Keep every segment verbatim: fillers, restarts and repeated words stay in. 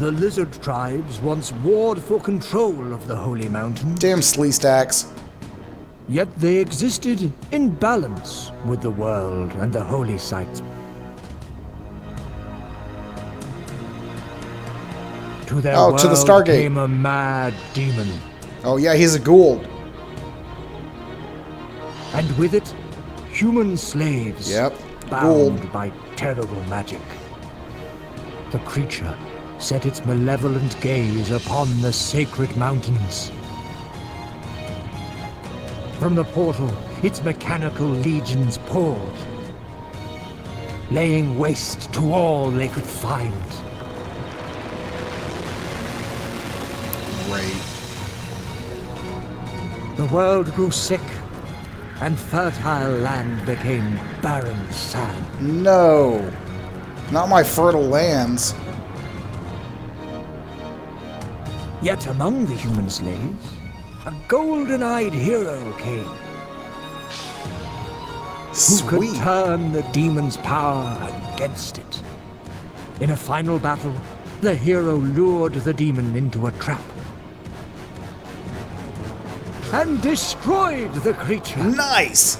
The lizard tribes once warred for control of the Holy Mountain. Damn Sleestacks. Yet they existed in balance with the world and the holy sites. To their oh, to the Stargate. Came a mad demon. Oh yeah, he's a ghoul. And with it, human slaves. Yep. Bound ghoul. By terrible magic. The creature set its malevolent gaze upon the sacred mountains. From the portal, its mechanical legions poured, laying waste to all they could find. Great. The world grew sick, and fertile land became barren sand. No, not my fertile lands. Yet among the human slaves, a golden-eyed hero came. Sweet. Who could turn the demon's power against it. In a final battle, the hero lured the demon into a trap. And destroyed the creature. Nice!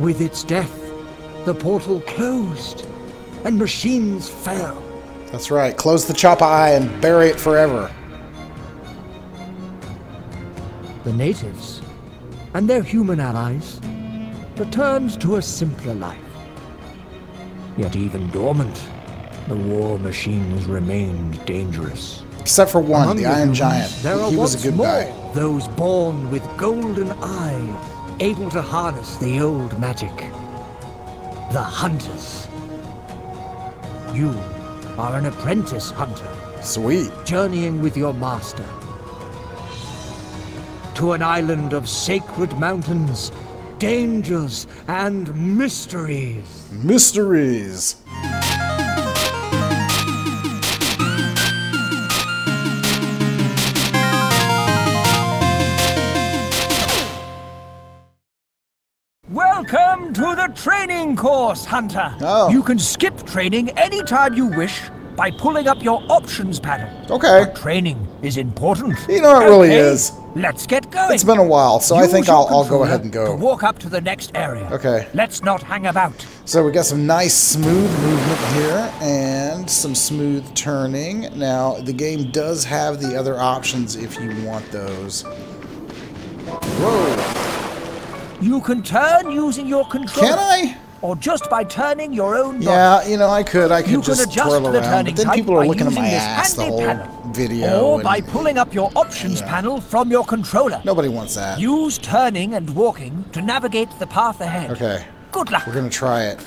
With its death, the portal closed. And machines fell. That's right. Close the chopper eye and bury it forever. The natives and their human allies returned to a simpler life. Yet even dormant, the war machines remained dangerous. Except for one, the Iron Giant. He was a good guy. Those born with golden eyes, able to harness the old magic. The Hunters. You are an apprentice hunter. Sweet. Journeying with your master to an island of sacred mountains, dangers, and mysteries. Mysteries. Welcome to the training course, Hunter. Oh. You can skip training anytime you wish by pulling up your options panel. Okay. But training is important. You know, it okay. really is. Let's get going. It's been a while, so Use I think I'll, I'll go ahead and go. Walk up to the next area. Okay. Let's not hang about. So we got some nice smooth movement here and some smooth turning. Now, the game does have the other options if you want those. Whoa. You can turn using your controller. Can I? Or just by turning your own body. Yeah, you know, I could. I could you just twirl around. But then people are looking at my ass the whole panel. video. Or and, by pulling up your options yeah. panel from your controller. Nobody wants that. Use turning and walking to navigate the path ahead. Okay. Good luck. We're going to try it. Um,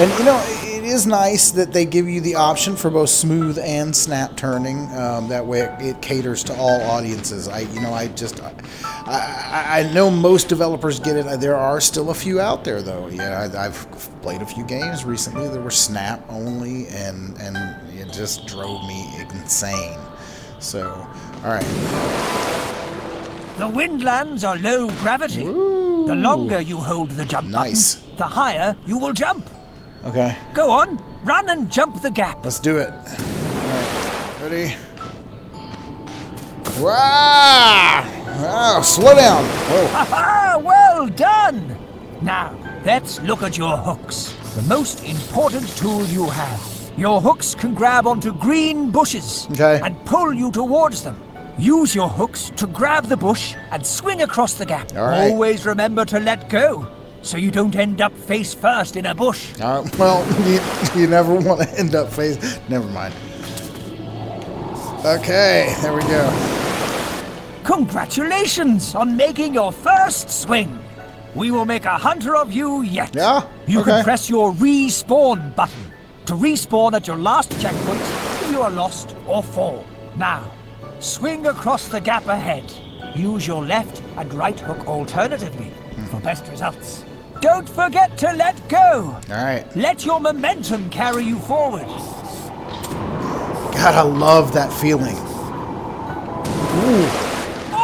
and, you know, it is nice that they give you the option for both smooth and snap turning. Um, that way it, it caters to all audiences. I, you know, I just... I, I, I know most developers get it. There are still a few out there, though. Yeah, I, I've played a few games recently that were snap only, and and it just drove me insane. So, all right. The Windlands are low gravity. Ooh. The longer you hold the jump nice. button, the higher you will jump. Okay. Go on, run and jump the gap. Let's do it. All right, ready? Wow! Oh, slow down! Whoa. Ha-ha, well done! Now, let's look at your hooks. The most important tool you have. Your hooks can grab onto green bushes okay. and pull you towards them. Use your hooks to grab the bush and swing across the gap. All right. Always remember to let go, so you don't end up face first in a bush. Uh, well, you, you never want to end up face... Never mind. Okay, there we go. Congratulations on making your first swing. We will make a hunter of you yet. Yeah? You okay. can press your respawn button to respawn at your last checkpoint if you are lost or fall. Now, swing across the gap ahead. Use your left and right hook alternatively hmm. for best results. Don't forget to let go. All right. Let your momentum carry you forward. God, I love that feeling. Ooh.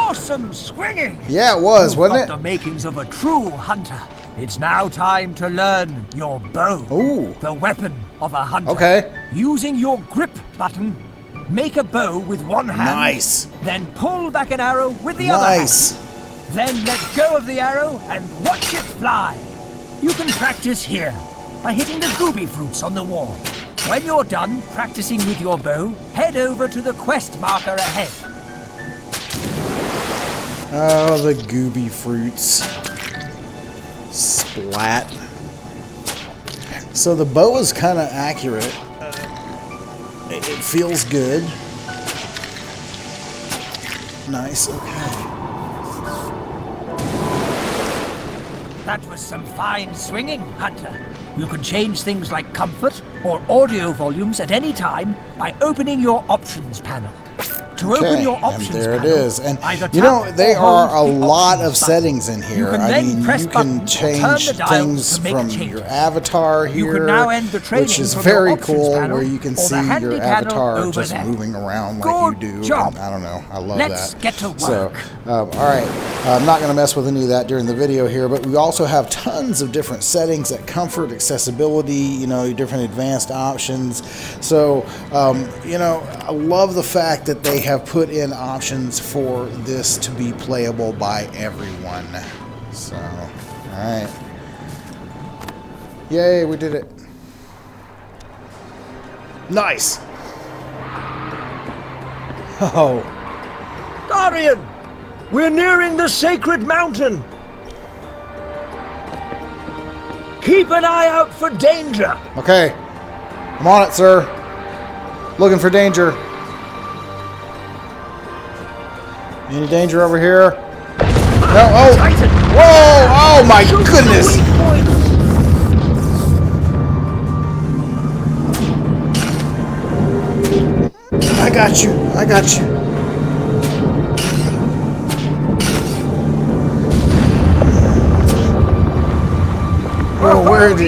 Awesome swinging! Yeah, it was, You've wasn't got it? The makings of a true hunter. It's now time to learn your bow. Ooh. The weapon of a hunter. Okay. Using your grip button, make a bow with one hand. Nice. Then pull back an arrow with the nice. other hand. Then let go of the arrow and watch it fly. You can practice here by hitting the gooby fruits on the wall. When you're done practicing with your bow, head over to the quest marker ahead. Oh, the gooby fruits. Splat. So the bow is kind of accurate. It, it feels good. Nice, okay. That was some fine swinging, Hunter. You can change things like comfort or audio volumes at any time by opening your options panel. To okay, open your options and there it panel, is. And you know, there are a lot of settings in here. I mean, you can change things from change. your avatar here, now end the which is very cool, panel, where you can see your avatar just there. moving around like Good you do. And, I don't know. I love Let's that. Get to work. So, uh, all right. I'm not going to mess with any of that during the video here, but we also have tons of different settings at comfort, accessibility, you know, different advanced options. So, um, you know, I love the fact that they have put in options for this to be playable by everyone. So, alright. Yay, we did it. Nice! Oh. Darian! We're nearing the sacred mountain! Keep an eye out for danger! Okay. I'm on it, sir. Looking for danger. Any danger over here? No, oh! Whoa! Oh my goodness! I got you! I got you! Oh, where is he?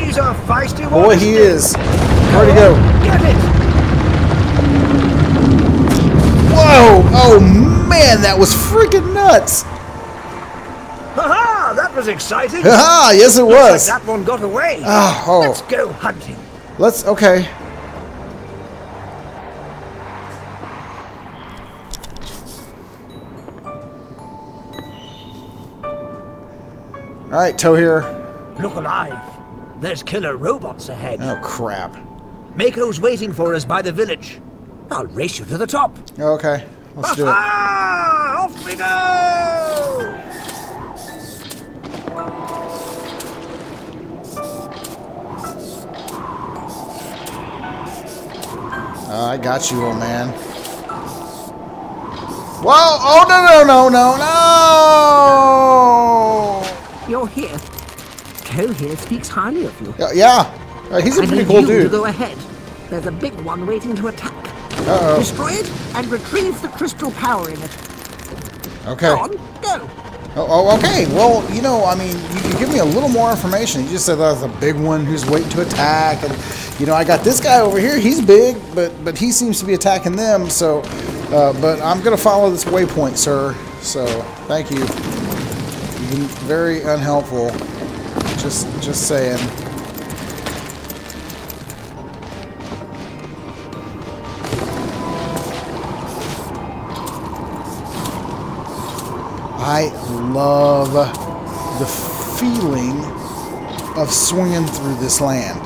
Boy, he is! Where'd he go? Get it! Whoa! Oh, man! Man, that was freaking nuts! Haha, that was exciting! Haha, yes it was! Looks like that one got away! Oh, oh. Let's go hunting! Let's, okay. Alright, Toe here. Look alive. There's killer robots ahead. Oh, crap. Mako's waiting for us by the village. I'll race you to the top. Okay. Let's do it. Ah, off we go! Uh, I got you, old man. Whoa! Oh, no, no, no, no, no! You're here. Toe here speaks highly of you. Uh, yeah. Uh, he's a I pretty cool you dude. To go ahead. There's a big one waiting to attack. Uh-oh. Destroy it and retrieve the crystal power in it. Okay. Go on, go. Oh, oh, okay. Well, you know, I mean, you can give me a little more information. You just said that was a big one who's waiting to attack, and you know, I got this guy over here. He's big, but but he seems to be attacking them. So, uh, but I'm gonna follow this waypoint, sir. So, thank you. You've been very unhelpful. Just just saying. I love the feeling of swinging through this land.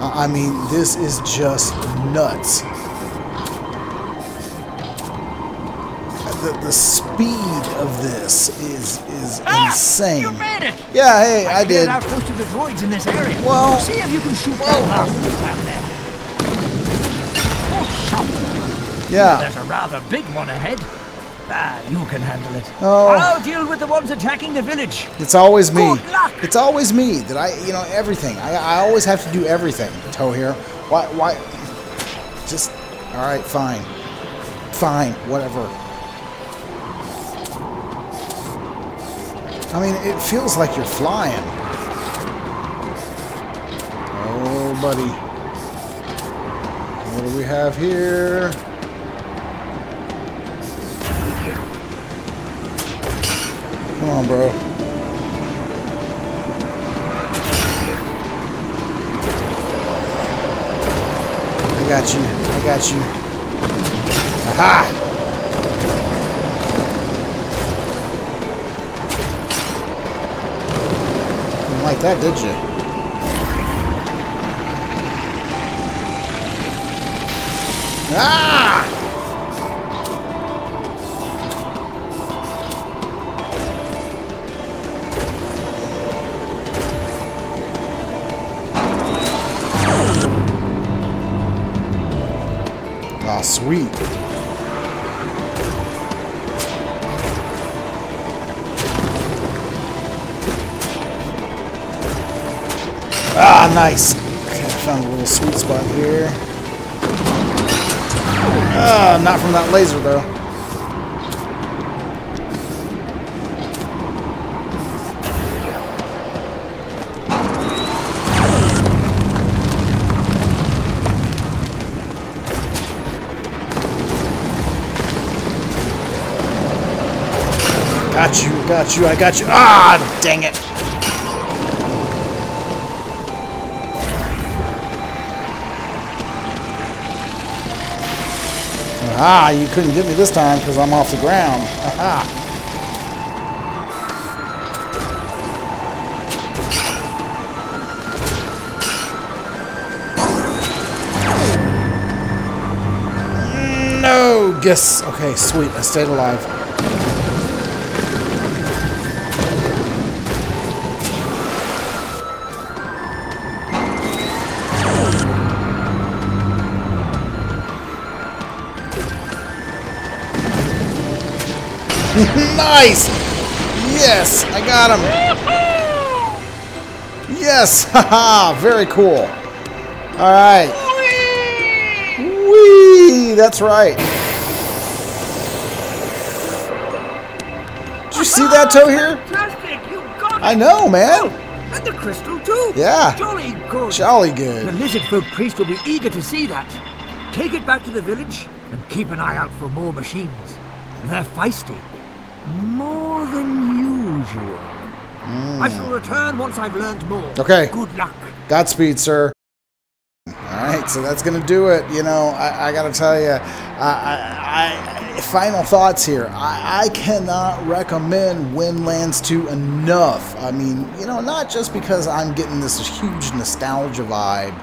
I mean, this is just nuts. The, the speed of this is is ah, insane. You made it. Yeah, hey, I, I did. Out close to the droids in this area. Well, see if you can shoot well, out there. Oh, yeah. There's a rather big one ahead. Ah, you can handle it. Oh. I'll deal with the ones attacking the village. It's always me. Good luck. It's always me that I, you know, everything. I, I always have to do everything. Toe here. Why, why? Just, all right, fine. Fine, whatever. I mean, it feels like you're flying. Oh, buddy. What do we have here? Come on, bro. I got you. I got you. Aha! Like that, did you? Ah! Ah, sweet. Ah, nice. Okay, I found a little sweet spot here. Ah, not from that laser though. Got you, got you, I got you. Ah, dang it. Ah, you couldn't get me this time because I'm off the ground. Aha! No! Guess. Okay, sweet. I stayed alive. Nice! Yes! I got him! Yes! Haha! Very cool! Alright! Whee! That's right! Did you see that, Toe here? Fantastic! You got it! I know, man! And the crystal, too! Yeah! Jolly good! Jolly good! The lizard folk priest will be eager to see that. Take it back to the village and keep an eye out for more machines. They're feisty. More than usual. Mm. I shall return once I've learned more. Okay. Good luck. Godspeed, sir. All right, so that's going to do it. You know, I, I got to tell you, I, I, I, final thoughts here. I, I cannot recommend Windlands two enough. I mean, you know, not just because I'm getting this huge nostalgia vibe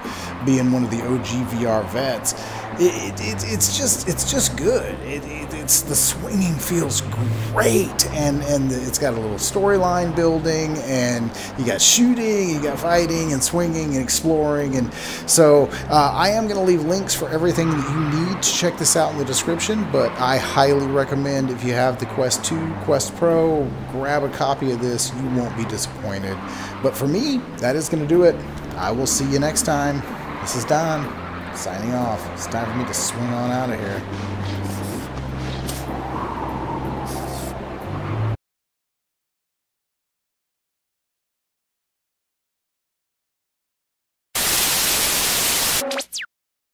being one of the O G V R vets. It, it, it's just it's just good. It, it, it's the swinging feels great, and and the, it's got a little storyline building, and you got shooting, you got fighting, and swinging, and exploring, and so uh, I am going to leave links for everything that you need to check this out in the description. But I highly recommend if you have the Quest two, Quest Pro, grab a copy of this. You won't be disappointed. But for me, that is going to do it. I will see you next time. This is Don. Signing off. It's time for me to swing on out of here.